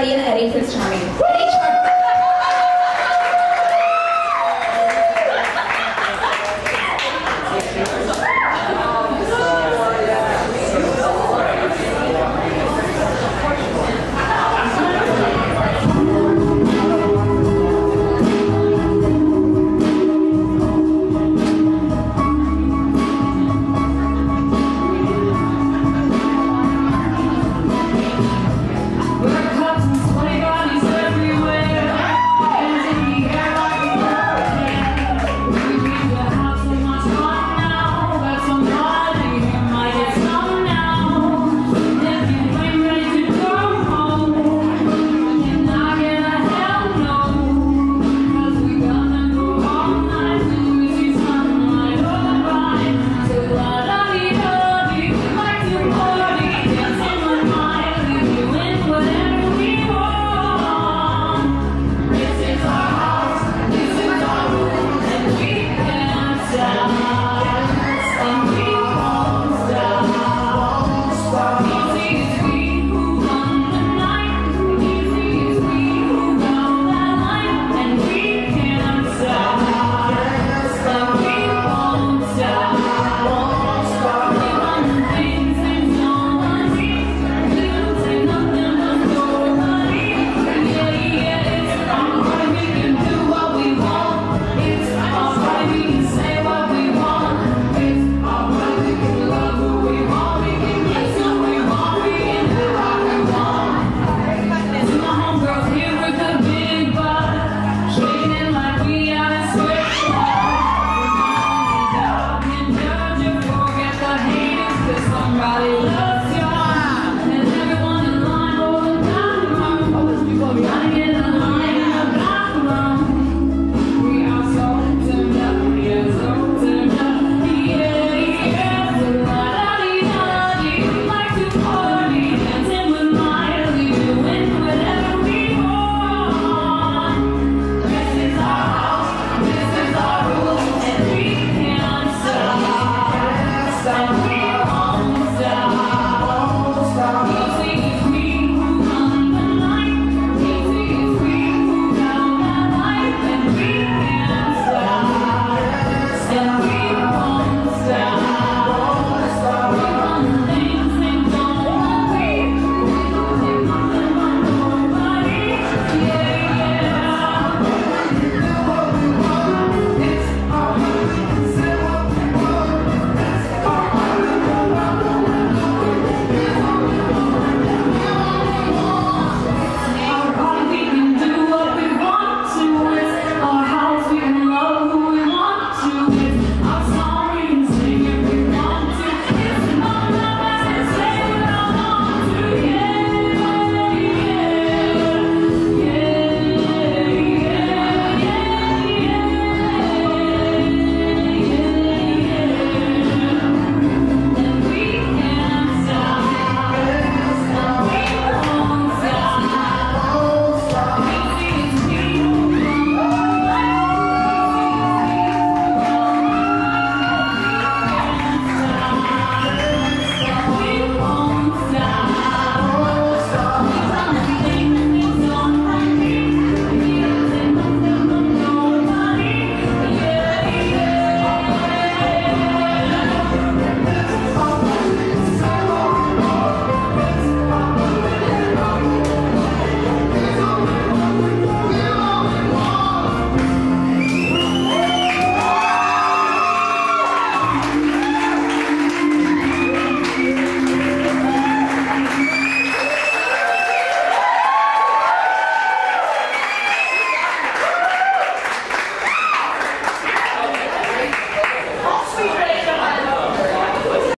Kali and Hare Phil Swami. I love you.